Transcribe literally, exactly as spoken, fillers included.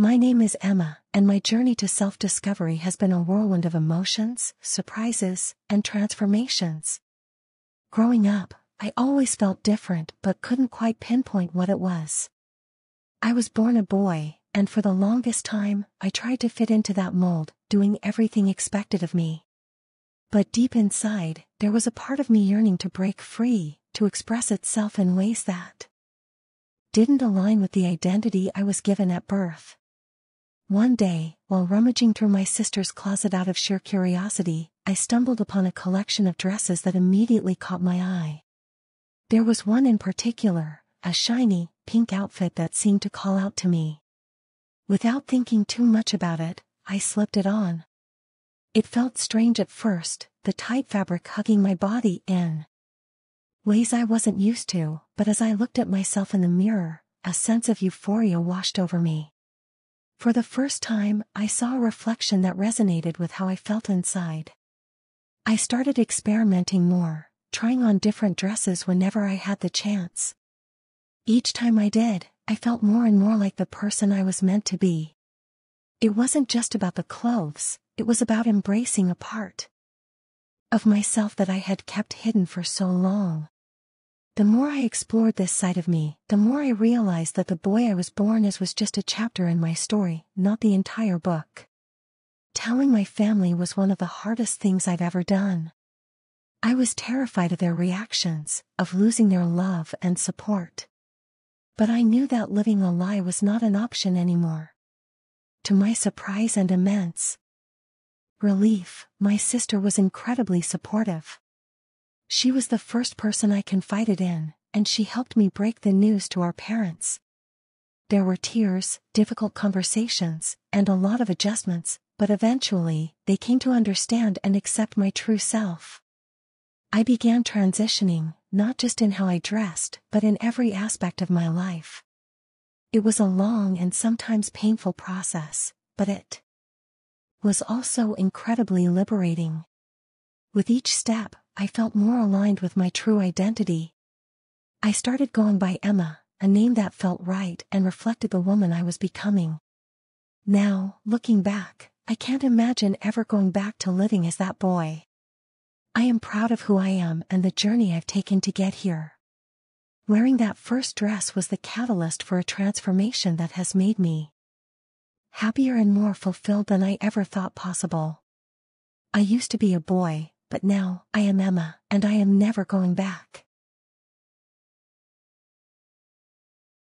My name is Emma, and my journey to self-discovery has been a whirlwind of emotions, surprises, and transformations. Growing up, I always felt different but couldn't quite pinpoint what it was. I was born a boy, and for the longest time, I tried to fit into that mold, doing everything expected of me. But deep inside, there was a part of me yearning to break free, to express itself in ways that didn't align with the identity I was given at birth. One day, while rummaging through my sister's closet out of sheer curiosity, I stumbled upon a collection of dresses that immediately caught my eye. There was one in particular, a shiny, pink outfit that seemed to call out to me. Without thinking too much about it, I slipped it on. It felt strange at first, the tight fabric hugging my body in ways I wasn't used to, but as I looked at myself in the mirror, a sense of euphoria washed over me. For the first time, I saw a reflection that resonated with how I felt inside. I started experimenting more, trying on different dresses whenever I had the chance. Each time I did, I felt more and more like the person I was meant to be. It wasn't just about the clothes, it was about embracing a part of myself that I had kept hidden for so long. The more I explored this side of me, the more I realized that the boy I was born as was just a chapter in my story, not the entire book. Telling my family was one of the hardest things I've ever done. I was terrified of their reactions, of losing their love and support. But I knew that living a lie was not an option anymore. To my surprise and immense relief, my sister was incredibly supportive. She was the first person I confided in, and she helped me break the news to our parents. There were tears, difficult conversations, and a lot of adjustments, but eventually, they came to understand and accept my true self. I began transitioning, not just in how I dressed, but in every aspect of my life. It was a long and sometimes painful process, but it was also incredibly liberating. With each step, I felt more aligned with my true identity. I started going by Emma, a name that felt right and reflected the woman I was becoming. Now, looking back, I can't imagine ever going back to living as that boy. I am proud of who I am and the journey I've taken to get here. Wearing that first dress was the catalyst for a transformation that has made me happier and more fulfilled than I ever thought possible. I used to be a boy, but now, I am Emma, and I am never going back.